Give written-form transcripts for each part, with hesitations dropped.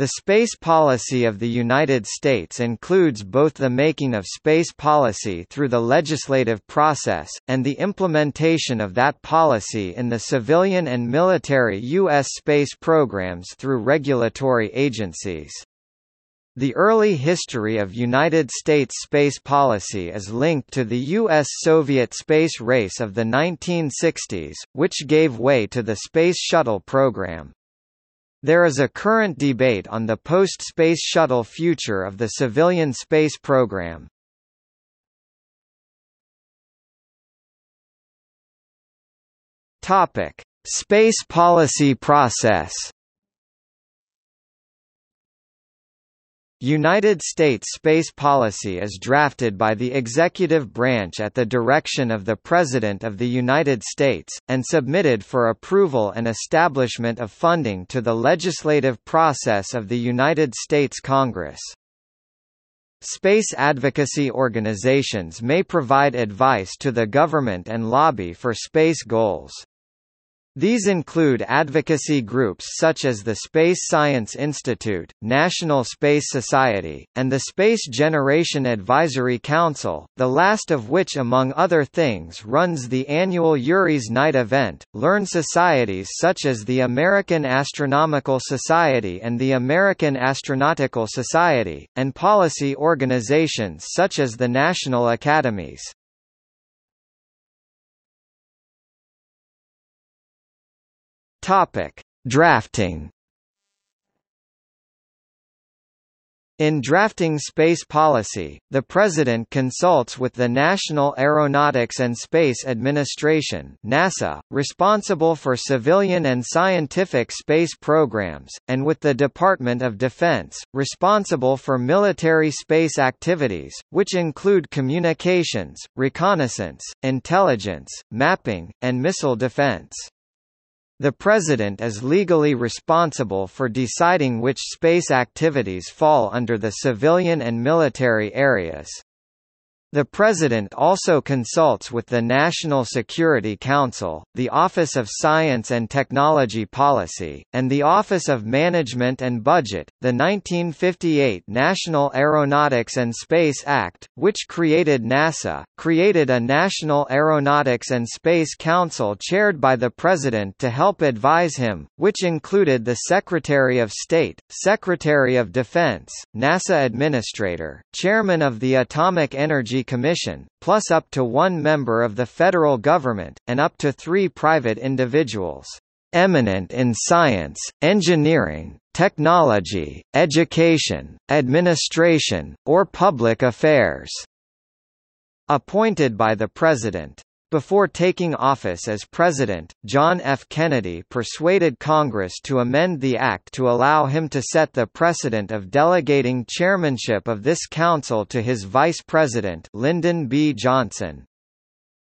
The space policy of the United States includes both the making of space policy through the legislative process, and the implementation of that policy in the civilian and military U.S. space programs through regulatory agencies. The early history of United States space policy is linked to the U.S.-Soviet space race of the 1960s, which gave way to the Space Shuttle program. There is a current debate on the post-Space Shuttle future of the civilian space program. Topic: Space policy process. United States space policy is drafted by the executive branch at the direction of the President of the United States, and submitted for approval and establishment of funding to the legislative process of the United States Congress. Space advocacy organizations may provide advice to the government and lobby for space goals. These include advocacy groups such as the Space Science Institute, National Space Society, and the Space Generation Advisory Council, the last of which among other things runs the annual Yuri's Night event. Learned societies such as the American Astronomical Society and the American Astronautical Society, and policy organizations such as the National Academies. Topic: Drafting. In drafting space policy, the President consults with the National Aeronautics and Space Administration (NASA), responsible for civilian and scientific space programs, and with the Department of Defense, responsible for military space activities, which include communications, reconnaissance, intelligence, mapping, and missile defense. The President is legally responsible for deciding which space activities fall under the civilian and military areas. The President also consults with the National Security Council, the Office of Science and Technology Policy, and the Office of Management and Budget. The 1958 National Aeronautics and Space Act, which created NASA, created a National Aeronautics and Space Council chaired by the President to help advise him, which included the Secretary of State, Secretary of Defense, NASA Administrator, Chairman of the Atomic Energy Commission, plus up to one member of the federal government, and up to three private individuals, eminent in science, engineering, technology, education, administration, or public affairs, appointed by the President. Before taking office as President, John F. Kennedy persuaded Congress to amend the act to allow him to set the precedent of delegating chairmanship of this council to his Vice President, Lyndon B. Johnson.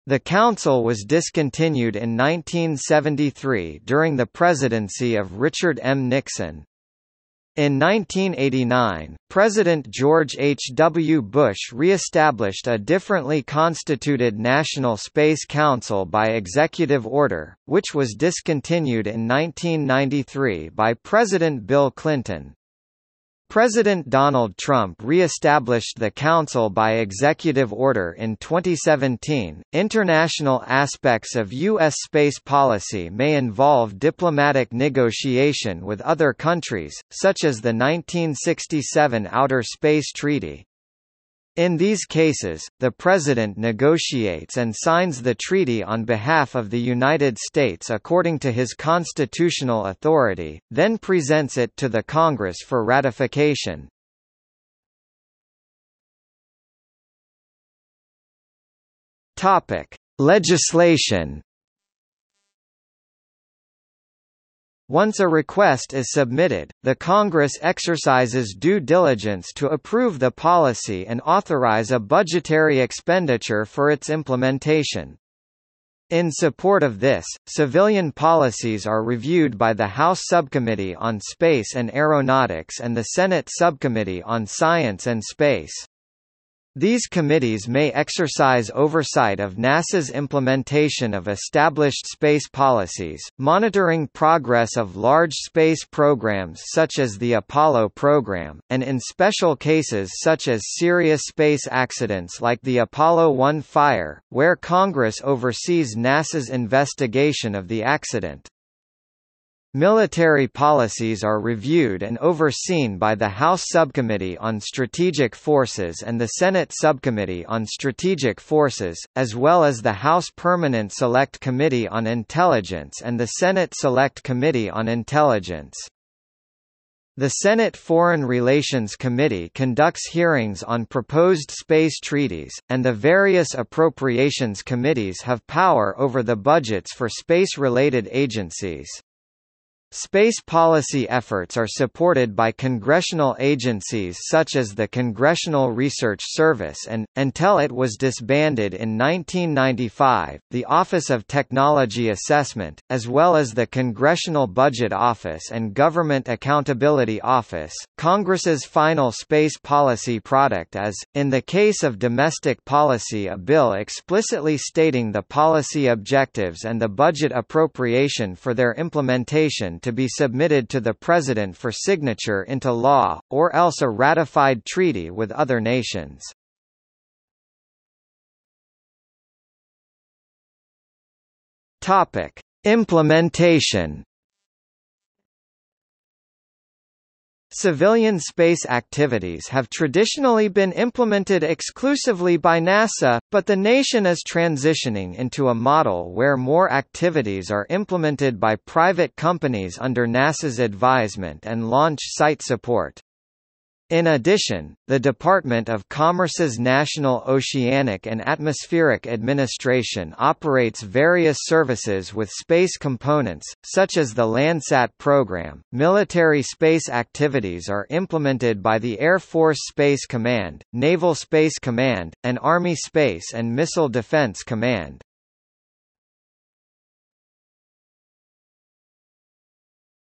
The council was discontinued in 1973 during the presidency of Richard M. Nixon. In 1989, President George H. W. Bush re-established a differently constituted National Space Council by executive order, which was discontinued in 1993 by President Bill Clinton. President Donald Trump re-established the Council by executive order in 2017. International aspects of U.S. space policy may involve diplomatic negotiation with other countries, such as the 1967 Outer Space Treaty. In these cases, the President negotiates and signs the treaty on behalf of the United States according to his constitutional authority, then presents it to the Congress for ratification. Topic: Legislation. Once a request is submitted, the Congress exercises due diligence to approve the policy and authorize a budgetary expenditure for its implementation. In support of this, civilian policies are reviewed by the House Subcommittee on Space and Aeronautics and the Senate Subcommittee on Science and Space. These committees may exercise oversight of NASA's implementation of established space policies, monitoring progress of large space programs such as the Apollo program, and in special cases such as serious space accidents like the Apollo 1 fire, where Congress oversees NASA's investigation of the accident. Military policies are reviewed and overseen by the House Subcommittee on Strategic Forces and the Senate Subcommittee on Strategic Forces, as well as the House Permanent Select Committee on Intelligence and the Senate Select Committee on Intelligence. The Senate Foreign Relations Committee conducts hearings on proposed space treaties, and the various appropriations committees have power over the budgets for space-related agencies. Space policy efforts are supported by congressional agencies such as the Congressional Research Service and, until it was disbanded in 1995, the Office of Technology Assessment, as well as the Congressional Budget Office and Government Accountability Office. Congress's final space policy product is, in the case of domestic policy, a bill explicitly stating the policy objectives and the budget appropriation for their implementation to be submitted to the President for signature into law, or else a ratified treaty with other nations. Topic: Implementation. Civilian space activities have traditionally been implemented exclusively by NASA, but the nation is transitioning into a model where more activities are implemented by private companies under NASA's advisement and launch site support. In addition, the Department of Commerce's National Oceanic and Atmospheric Administration operates various services with space components, such as the Landsat program. Military space activities are implemented by the Air Force Space Command, Naval Space Command, and Army Space and Missile Defense Command.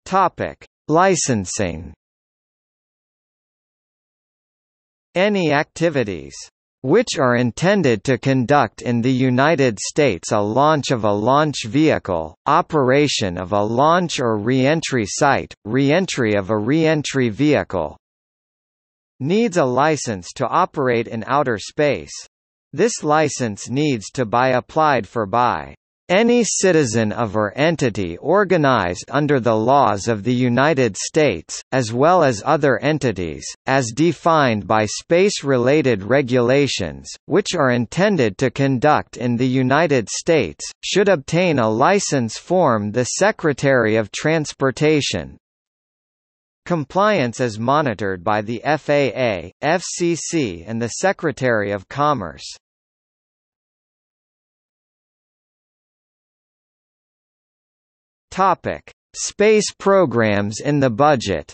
Topic: Licensing. Any activities which are intended to conduct in the United States a launch of a launch vehicle, operation of a launch or re-entry site, re-entry of a re-entry vehicle, needs a license to operate in outer space. This license needs to be applied for by any citizen of or entity organized under the laws of the United States, as well as other entities, as defined by space-related regulations, which are intended to conduct in the United States, should obtain a license from the Secretary of Transportation. Compliance is monitored by the FAA, FCC, and the Secretary of Commerce. Topic: Space programs in the budget.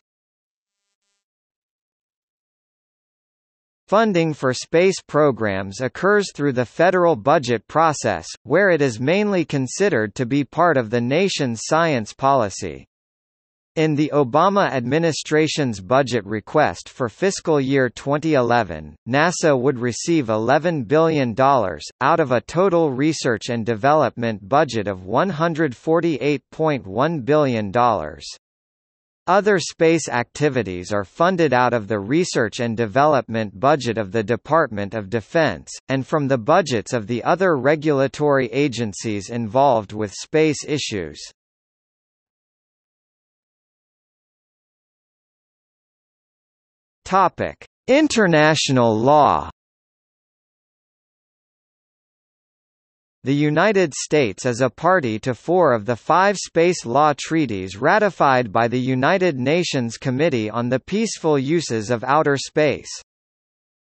Funding for space programs occurs through the federal budget process, where it is mainly considered to be part of the nation's science policy. In the Obama administration's budget request for fiscal year 2011, NASA would receive $11 billion, out of a total research and development budget of $148.1 billion. Other space activities are funded out of the research and development budget of the Department of Defense, and from the budgets of the other regulatory agencies involved with space issues. Topic: International law. The United States is a party to 4 of the 5 space law treaties ratified by the United Nations Committee on the Peaceful Uses of Outer Space.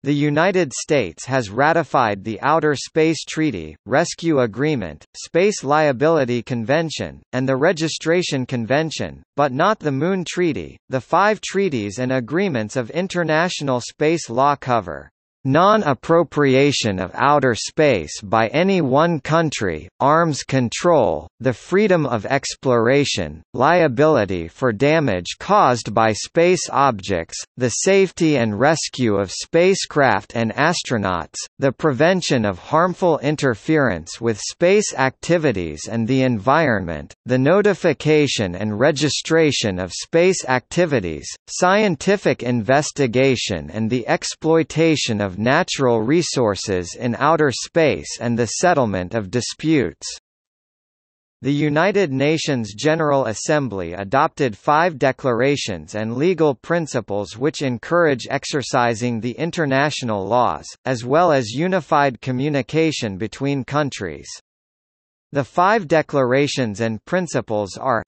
The United States has ratified the Outer Space Treaty, Rescue Agreement, Space Liability Convention, and the Registration Convention, but not the Moon Treaty. The 5 treaties and agreements of international space law cover non-appropriation of outer space by any one country, arms control, the freedom of exploration, liability for damage caused by space objects, the safety and rescue of spacecraft and astronauts, the prevention of harmful interference with space activities and the environment, the notification and registration of space activities, scientific investigation and the exploitation of natural resources in outer space and the settlement of disputes. The United Nations General Assembly adopted 5 declarations and legal principles which encourage exercising the international laws, as well as unified communication between countries. The 5 declarations and principles are: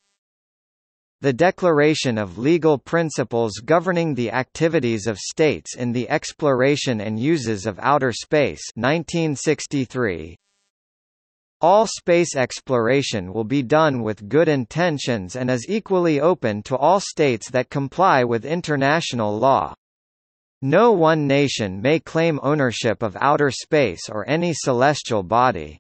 the Declaration of Legal Principles Governing the Activities of States in the Exploration and Uses of Outer Space 1963. All space exploration will be done with good intentions and is equally open to all states that comply with international law. No one nation may claim ownership of outer space or any celestial body.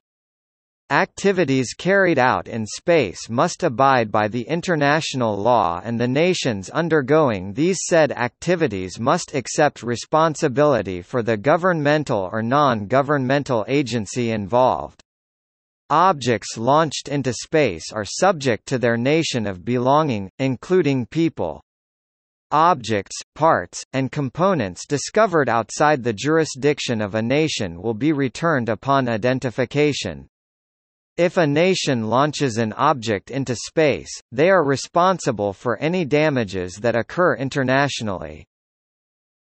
Activities carried out in space must abide by the international law, and the nations undergoing these said activities must accept responsibility for the governmental or non-governmental agency involved. Objects launched into space are subject to their nation of belonging, including people. Objects, parts, and components discovered outside the jurisdiction of a nation will be returned upon identification. If a nation launches an object into space, they are responsible for any damages that occur internationally.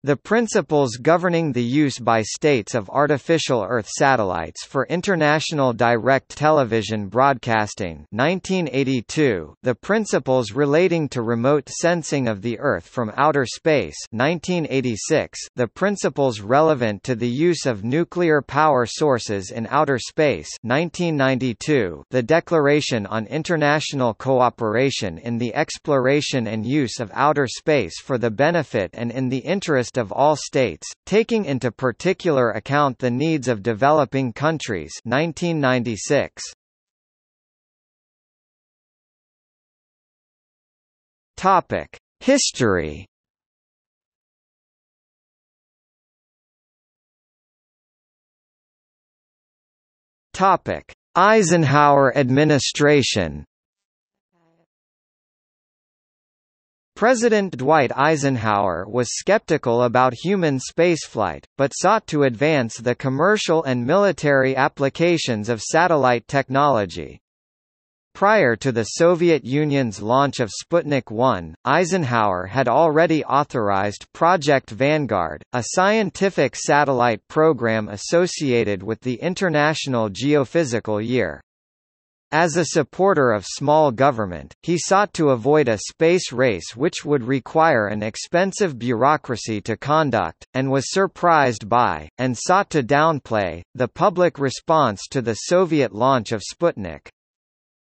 The principles governing the use by states of artificial Earth satellites for international direct television broadcasting 1982, the principles relating to remote sensing of the Earth from outer space 1986, the principles relevant to the use of nuclear power sources in outer space 1992, the Declaration on International Cooperation in the Exploration and Use of Outer Space for the Benefit and in the Interest of all states, taking into particular account the needs of developing countries 1996. Topic: History. Topic: Eisenhower administration. President Dwight Eisenhower was skeptical about human spaceflight, but sought to advance the commercial and military applications of satellite technology. Prior to the Soviet Union's launch of Sputnik 1, Eisenhower had already authorized Project Vanguard, a scientific satellite program associated with the International Geophysical Year. As a supporter of small government, he sought to avoid a space race which would require an expensive bureaucracy to conduct, and was surprised by, and sought to downplay, the public response to the Soviet launch of Sputnik.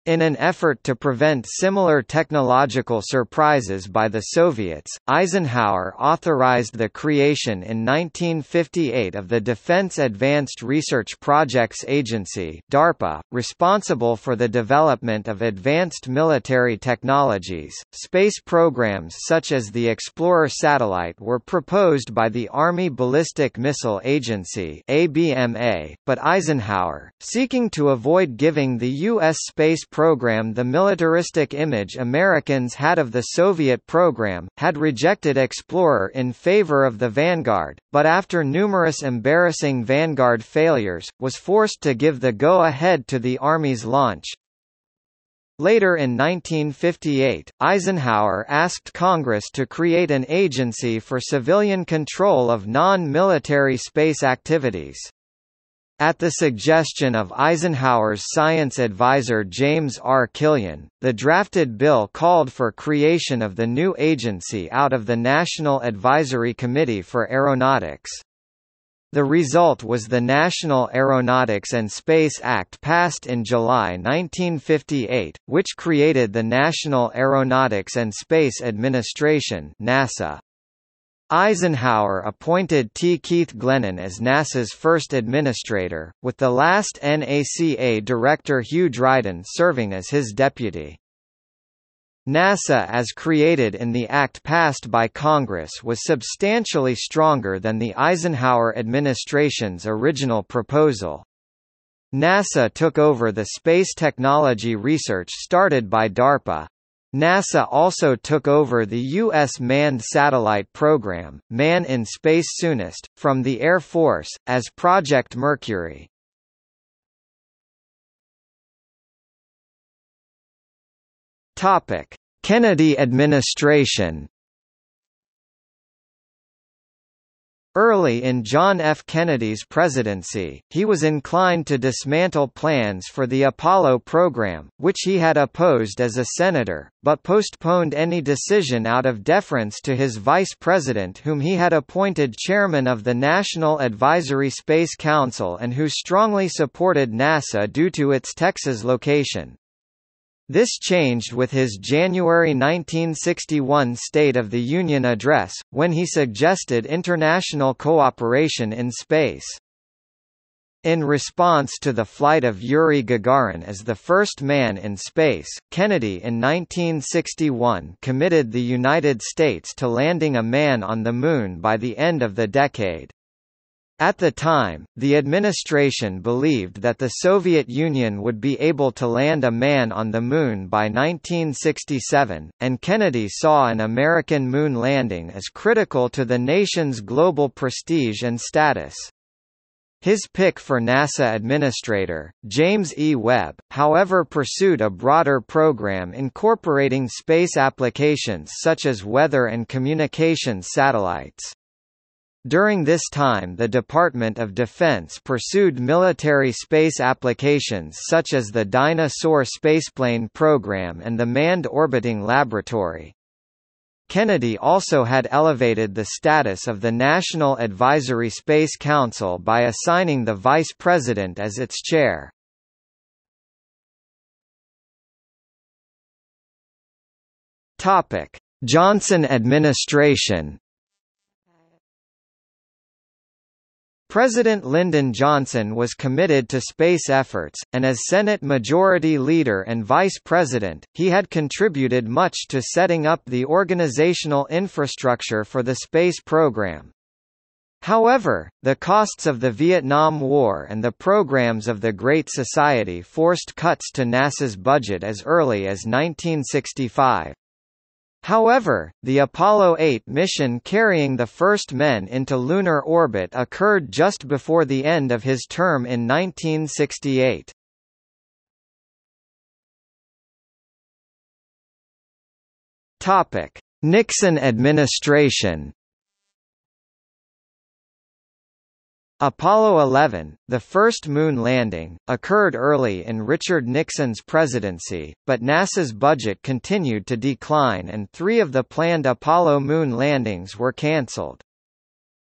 In an effort to prevent similar technological surprises by the Soviets, Eisenhower authorized the creation in 1958 of the Defense Advanced Research Projects Agency (DARPA), responsible for the development of advanced military technologies. Space programs such as the Explorer satellite were proposed by the Army Ballistic Missile Agency (ABMA), but Eisenhower, seeking to avoid giving the U.S. space program the militaristic image Americans had of the Soviet program, had rejected Explorer in favor of the Vanguard, but after numerous embarrassing Vanguard failures, was forced to give the go-ahead to the Army's launch. Later in 1958, Eisenhower asked Congress to create an agency for civilian control of non-military space activities. At the suggestion of Eisenhower's science advisor James R. Killian, the drafted bill called for creation of the new agency out of the National Advisory Committee for Aeronautics. The result was the National Aeronautics and Space Act passed in July 1958, which created the National Aeronautics and Space Administration (NASA). Eisenhower appointed T. Keith Glennan as NASA's first administrator, with the last NACA director Hugh Dryden serving as his deputy. NASA as created in the act passed by Congress was substantially stronger than the Eisenhower administration's original proposal. NASA took over the space technology research started by DARPA. NASA also took over the U.S. manned satellite program, Man in Space Soonest, from the Air Force, as Project Mercury. Topic: Kennedy administration. Early in John F. Kennedy's presidency, he was inclined to dismantle plans for the Apollo program, which he had opposed as a senator, but postponed any decision out of deference to his vice president, whom he had appointed chairman of the National Advisory Space Council and who strongly supported NASA due to its Texas location. This changed with his January 1961 State of the Union address, when he suggested international cooperation in space. In response to the flight of Yuri Gagarin as the first man in space, Kennedy in 1961 committed the United States to landing a man on the Moon by the end of the decade. At the time, the administration believed that the Soviet Union would be able to land a man on the Moon by 1967, and Kennedy saw an American moon landing as critical to the nation's global prestige and status. His pick for NASA administrator, James E. Webb, however, pursued a broader program incorporating space applications such as weather and communications satellites. During this time, the Department of Defense pursued military space applications such as the Dinosaur Spaceplane program and the Manned Orbiting Laboratory. Kennedy also had elevated the status of the National Advisory Space Council by assigning the Vice President as its chair. Topic: Johnson administration. President Lyndon Johnson was committed to space efforts, and as Senate Majority Leader and Vice President, he had contributed much to setting up the organizational infrastructure for the space program. However, the costs of the Vietnam War and the programs of the Great Society forced cuts to NASA's budget as early as 1965. However, the Apollo 8 mission carrying the first men into lunar orbit occurred just before the end of his term in 1968. Topic: Nixon administration. Apollo 11, the first moon landing, occurred early in Richard Nixon's presidency, but NASA's budget continued to decline and three of the planned Apollo moon landings were canceled.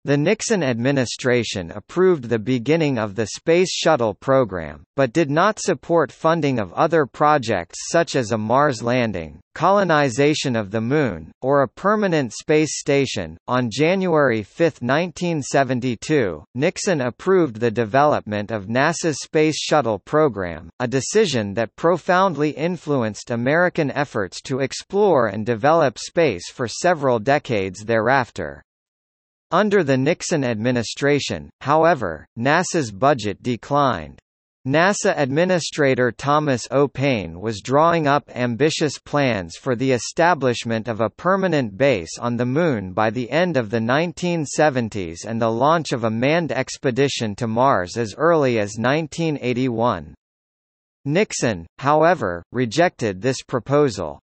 The Nixon administration approved the beginning of the Space Shuttle program, but did not support funding of other projects such as a Mars landing, colonization of the Moon, or a permanent space station. On January 5, 1972, Nixon approved the development of NASA's Space Shuttle program, a decision that profoundly influenced American efforts to explore and develop space for several decades thereafter. Under the Nixon administration, however, NASA's budget declined. NASA Administrator Thomas O. Payne was drawing up ambitious plans for the establishment of a permanent base on the Moon by the end of the 1970s and the launch of a manned expedition to Mars as early as 1981. Nixon, however, rejected this proposal.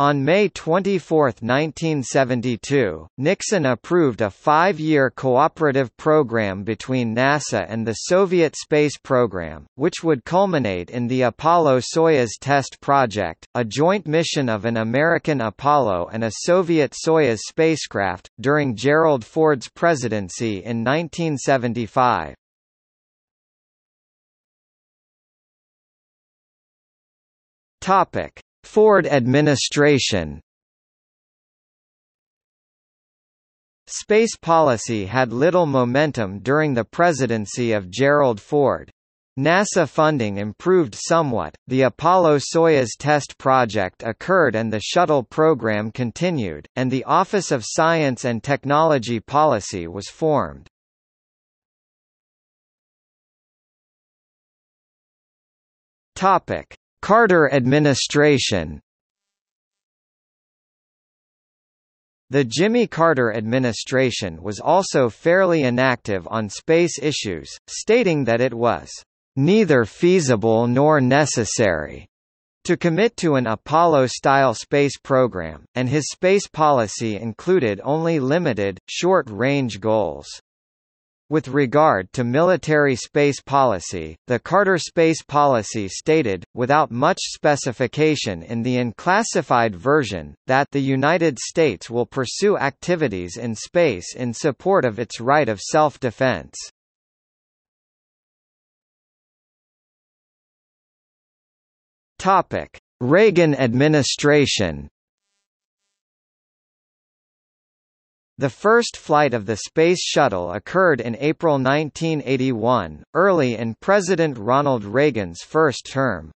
On May 24, 1972, Nixon approved a five-year cooperative program between NASA and the Soviet space program, which would culminate in the Apollo-Soyuz Test Project, a joint mission of an American Apollo and a Soviet Soyuz spacecraft, during Gerald Ford's presidency in 1975. Ford administration. Space policy had little momentum during the presidency of Gerald Ford. NASA funding improved somewhat, the Apollo-Soyuz Test Project occurred and the shuttle program continued, and the Office of Science and Technology Policy was formed. Carter administration. The Jimmy Carter administration was also fairly inactive on space issues, stating that it was neither feasible nor necessary to commit to an Apollo-style space program, and his space policy included only limited, short-range goals. With regard to military space policy, the Carter space policy stated, without much specification in the unclassified version, that the United States will pursue activities in space in support of its right of self-defense. Topic: Reagan administration. The first flight of the Space Shuttle occurred in April 1981, early in President Ronald Reagan's first term.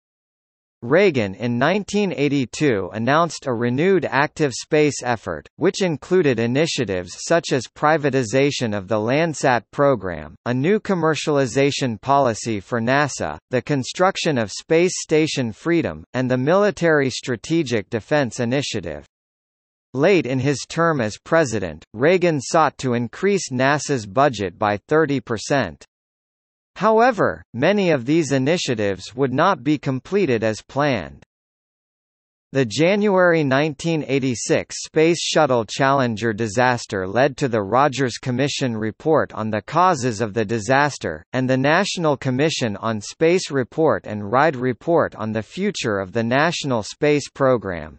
Reagan in 1982 announced a renewed active space effort, which included initiatives such as privatization of the Landsat program, a new commercialization policy for NASA, the construction of Space Station Freedom, and the Military Strategic Defense Initiative. Late in his term as president, Reagan sought to increase NASA's budget by 30%. However, many of these initiatives would not be completed as planned. The January 1986 Space Shuttle Challenger disaster led to the Rogers Commission report on the causes of the disaster, and the National Commission on Space report and RIDE report on the future of the National Space Program.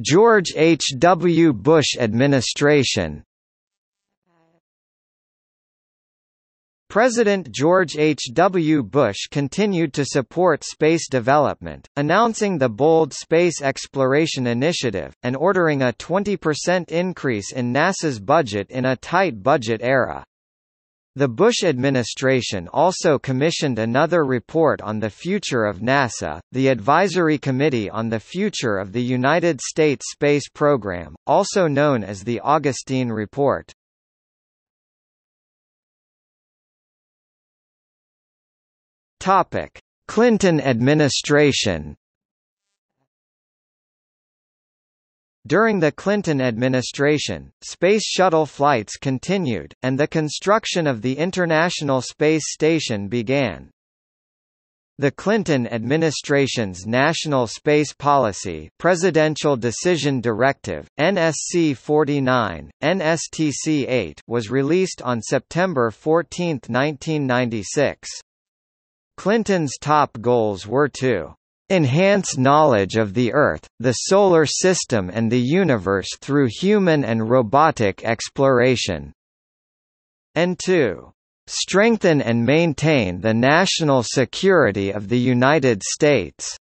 George H. W. Bush administration. President George H. W. Bush continued to support space development, announcing the bold Space Exploration Initiative, and ordering a 20% increase in NASA's budget in a tight budget era. The Bush administration also commissioned another report on the future of NASA. The Advisory Committee on the Future of the United States Space Program, also known as the Augustine Report. Topic: Clinton administration. During the Clinton administration, Space Shuttle flights continued, and the construction of the International Space Station began. The Clinton administration's National Space Policy Presidential Decision Directive, NSC 49, NSTC 8 was released on September 14, 1996. Clinton's top goals were to enhance knowledge of the Earth, the Solar System and the Universe through human and robotic exploration, and to strengthen and maintain the national security of the United States.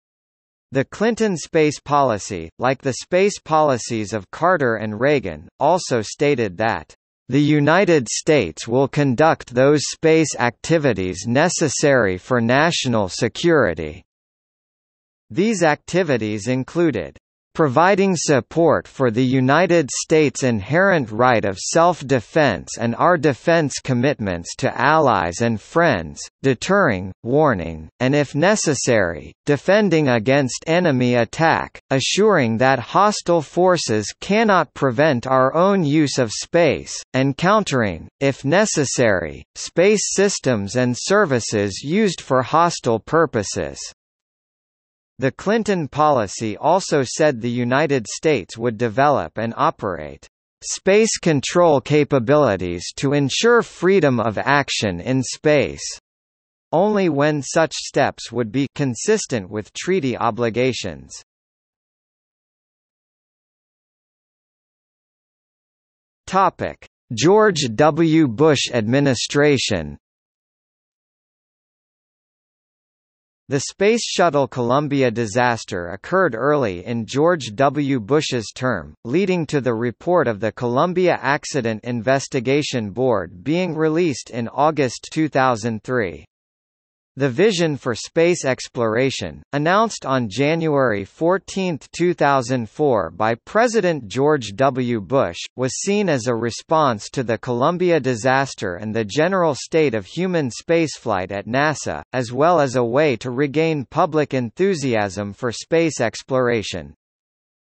The Clinton space policy, like the space policies of Carter and Reagan, also stated that the United States will conduct those space activities necessary for national security. These activities included providing support for the United States' inherent right of self-defense and our defense commitments to allies and friends, deterring, warning, and if necessary, defending against enemy attack, assuring that hostile forces cannot prevent our own use of space, and countering, if necessary, space systems and services used for hostile purposes. The Clinton policy also said the United States would develop and operate space control capabilities to ensure freedom of action in space, only when such steps would be consistent with treaty obligations. Topic: George W. Bush administration. The Space Shuttle Columbia disaster occurred early in George W. Bush's term, leading to the report of the Columbia Accident Investigation Board being released in August 2003. The Vision for Space Exploration, announced on January 14, 2004 by President George W. Bush, was seen as a response to the Columbia disaster and the general state of human spaceflight at NASA, as well as a way to regain public enthusiasm for space exploration.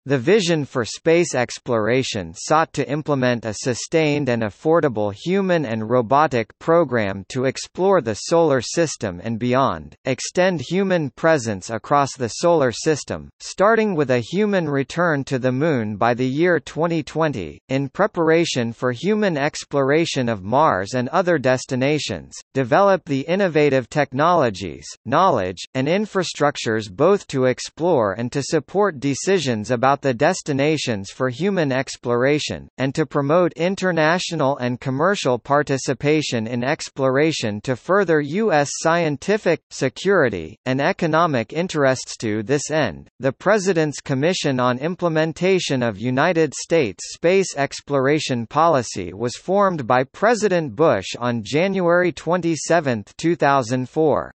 The Vision for Space Exploration sought to implement a sustained and affordable human and robotic program to explore the Solar System and beyond, extend human presence across the Solar System, starting with a human return to the Moon by the year 2020, in preparation for human exploration of Mars and other destinations, develop the innovative technologies, knowledge, and infrastructures both to explore and to support decisions about the destinations for human exploration, and to promote international and commercial participation in exploration to further U.S. scientific, security, and economic interests. To this end, the President's Commission on Implementation of United States Space Exploration Policy was formed by President Bush on January 27, 2004.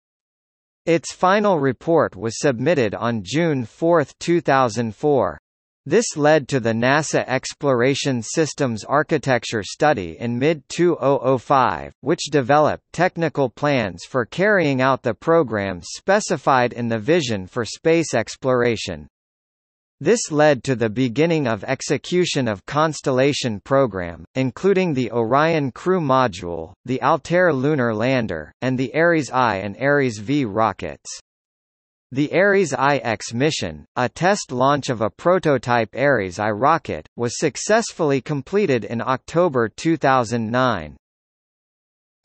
Its final report was submitted on June 4, 2004. This led to the NASA Exploration Systems Architecture Study in mid-2005, which developed technical plans for carrying out the programs specified in the Vision for Space Exploration. This led to the beginning of execution of Constellation Program, including the Orion Crew Module, the Altair Lunar Lander, and the Ares I and Ares V rockets. The Ares IX mission, a test launch of a prototype Ares I rocket, was successfully completed in October 2009.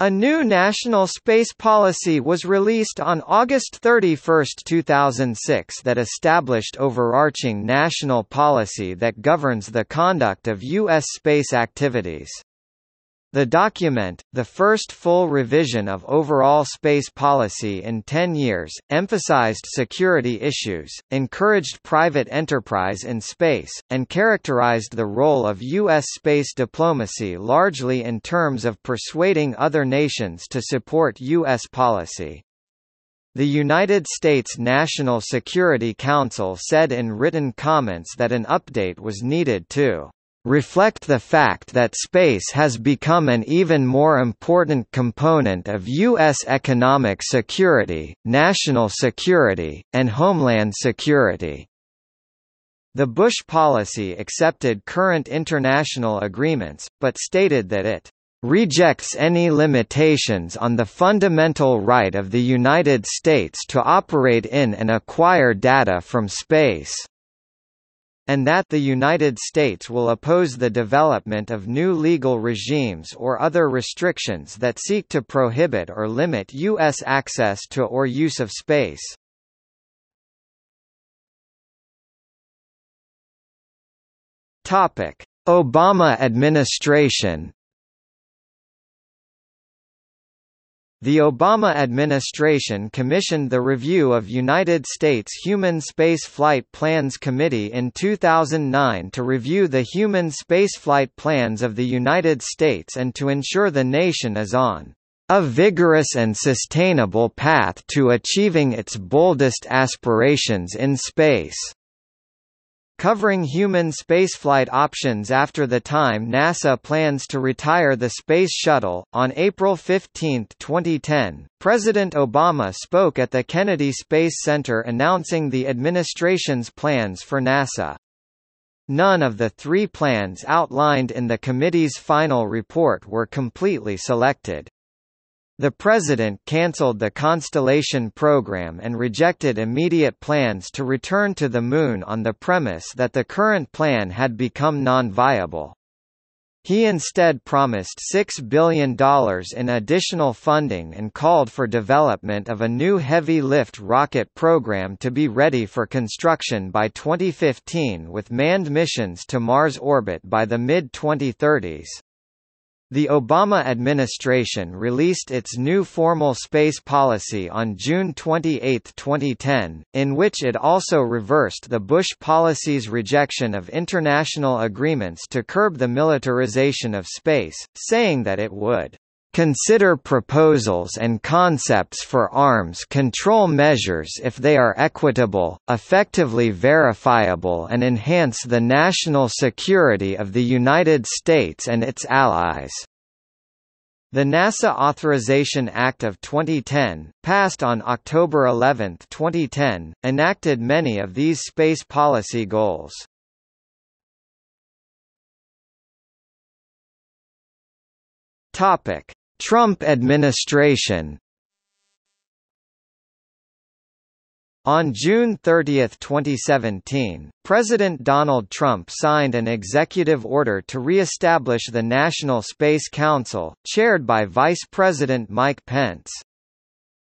A new national space policy was released on August 31, 2006 that established overarching national policy that governs the conduct of U.S. space activities. The document, the first full revision of overall space policy in 10 years, emphasized security issues, encouraged private enterprise in space, and characterized the role of U.S. space diplomacy largely in terms of persuading other nations to support U.S. policy. The United States National Security Council said in written comments that an update was needed to reflect the fact that space has become an even more important component of U.S. economic security, national security, and homeland security. The Bush policy accepted current international agreements, but stated that it rejects any limitations on the fundamental right of the United States to operate in and acquire data from space, and that the United States will oppose the development of new legal regimes or other restrictions that seek to prohibit or limit U.S. access to or use of space. Topic: Obama administration. The Obama administration commissioned the review of United States Human Spaceflight Plans Committee in 2009 to review the human spaceflight plans of the United States and to ensure the nation is on a vigorous and sustainable path to achieving its boldest aspirations in space. Covering human spaceflight options after the time NASA plans to retire the Space Shuttle. On April 15, 2010, President Obama spoke at the Kennedy Space Center announcing the administration's plans for NASA. None of the three plans outlined in the committee's final report were completely selected. The President cancelled the Constellation Program and rejected immediate plans to return to the Moon on the premise that the current plan had become non-viable. He instead promised $6 billion in additional funding and called for development of a new heavy-lift rocket program to be ready for construction by 2015 with manned missions to Mars orbit by the mid-2030s. The Obama administration released its new formal space policy on June 28, 2010, in which it also reversed the Bush policy's rejection of international agreements to curb the militarization of space, saying that it would consider proposals and concepts for arms control measures if they are equitable, effectively verifiable and enhance the national security of the United States and its allies. The NASA Authorization Act of 2010, passed on October 11, 2010, enacted many of these space policy goals. Trump administration. On June 30, 2017, President Donald Trump signed an executive order to re-establish the National Space Council, chaired by Vice President Mike Pence.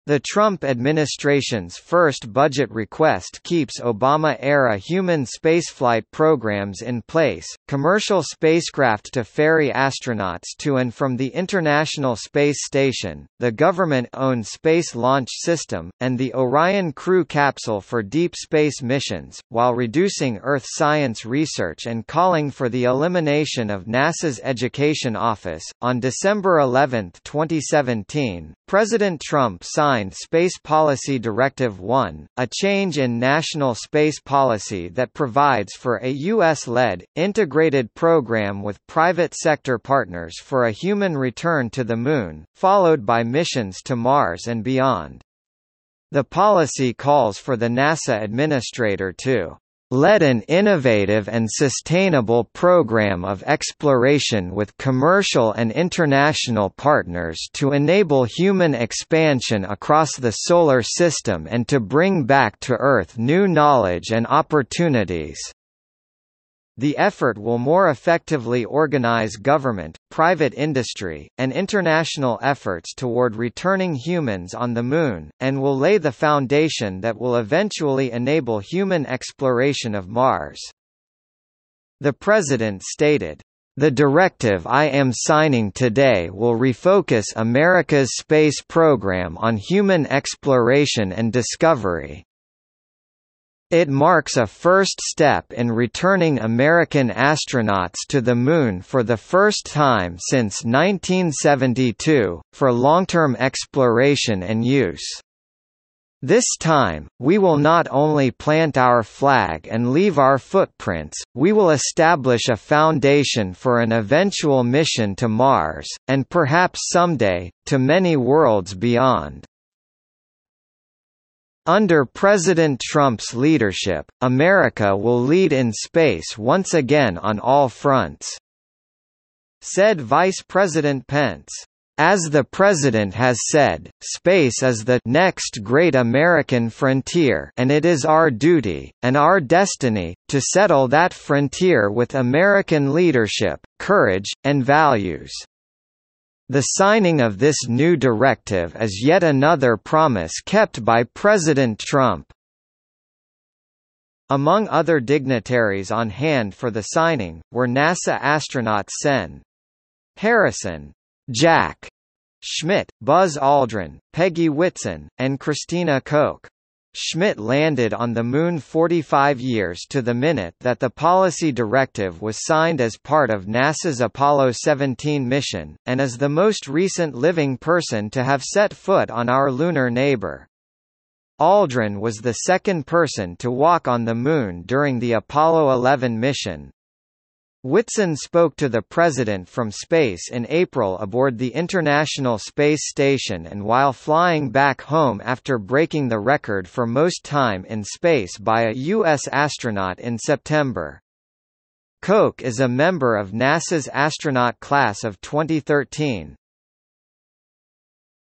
The Trump administration's first budget request keeps Obama-era human spaceflight programs in place, commercial spacecraft to ferry astronauts to and from the International Space Station, the government-owned Space Launch System, and the Orion crew capsule for deep space missions, while reducing Earth science research and calling for the elimination of NASA's Education Office. On December 11, 2017, President Trump signed Space Policy Directive 1, a change in national space policy that provides for a U.S.-led, integrated program with private sector partners for a human return to the Moon, followed by missions to Mars and beyond. The policy calls for the NASA administrator to lead an innovative and sustainable program of exploration with commercial and international partners to enable human expansion across the solar system and to bring back to Earth new knowledge and opportunities. The effort will more effectively organize government, private industry, and international efforts toward returning humans on the Moon, and will lay the foundation that will eventually enable human exploration of Mars. The President stated, "The directive I am signing today will refocus America's space program on human exploration and discovery. It marks a first step in returning American astronauts to the Moon for the first time since 1972, for long-term exploration and use. This time, we will not only plant our flag and leave our footprints, we will establish a foundation for an eventual mission to Mars, and perhaps someday, to many worlds beyond." Under President Trump's leadership, America will lead in space once again on all fronts," said Vice President Pence. "As the President has said, space is the next great American frontier, and it is our duty, and our destiny, to settle that frontier with American leadership, courage, and values." The signing of this new directive is yet another promise kept by President Trump. Among other dignitaries on hand for the signing, were NASA astronauts Sen. Harrison, Jack Schmidt, Buzz Aldrin, Peggy Whitson, and Christina Koch. Schmidt landed on the Moon 45 years to the minute that the policy directive was signed as part of NASA's Apollo 17 mission, and is the most recent living person to have set foot on our lunar neighbor. Aldrin was the second person to walk on the Moon during the Apollo 11 mission. Whitson spoke to the President from space in April aboard the International Space Station and while flying back home after breaking the record for most time in space by a U.S. astronaut in September. Koch is a member of NASA's astronaut class of 2013.